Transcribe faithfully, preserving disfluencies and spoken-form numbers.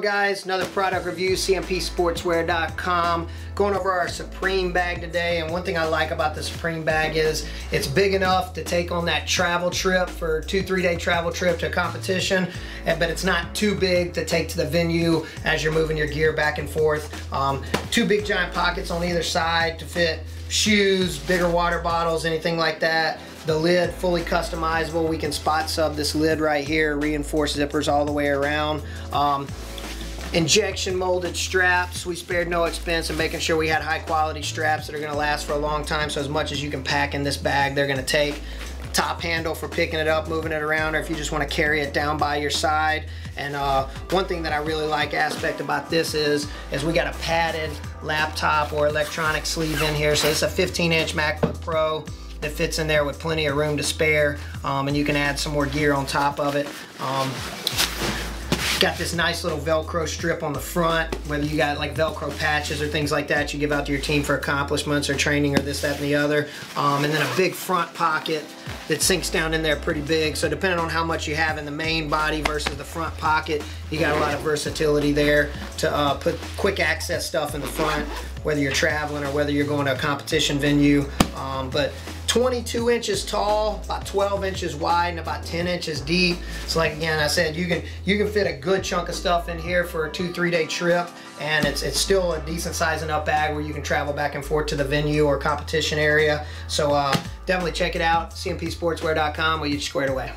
going, guys? Another product review, c m p sportswear dot com. Going over our Supreme bag today, and one thing I like about the Supreme bag is it's big enough to take on that travel trip for two, three day travel trip to a competition, but it's not too big to take to the venue as you're moving your gear back and forth. Um, two big giant pockets on either side to fit shoes, bigger water bottles, anything like that. The lid, fully customizable. We can spot sub this lid right here, reinforced zippers all the way around. Um, injection molded straps. We spared no expense in making sure we had high quality straps that are gonna last for a long time, so as much as you can pack in this bag, they're gonna take. Top handle for picking it up, moving it around, or if you just want to carry it down by your side. And uh, one thing that I really like aspect about this is, is we got a padded laptop or electronic sleeve in here. So it's a fifteen inch MacBook Pro that fits in there with plenty of room to spare. Um, and you can add some more gear on top of it. Um, Got this nice little Velcro strip on the front, whether you got like Velcro patches or things like that you give out to your team for accomplishments or training or this, that, and the other. Um, and then a big front pocket that sinks down in there pretty big. So depending on how much you have in the main body versus the front pocket, you got a lot of versatility there to uh, put quick access stuff in the front, whether you're traveling or whether you're going to a competition venue. Um, but twenty-two inches tall, about twelve inches wide, and about ten inches deep. So like again, I said, you can you can fit a good chunk of stuff in here for a two, three day trip, and it's it's still a decent size enough bag where you can travel back and forth to the venue or competition area. So uh, definitely check it out, c m p sportswear dot com. We'll get you squared away.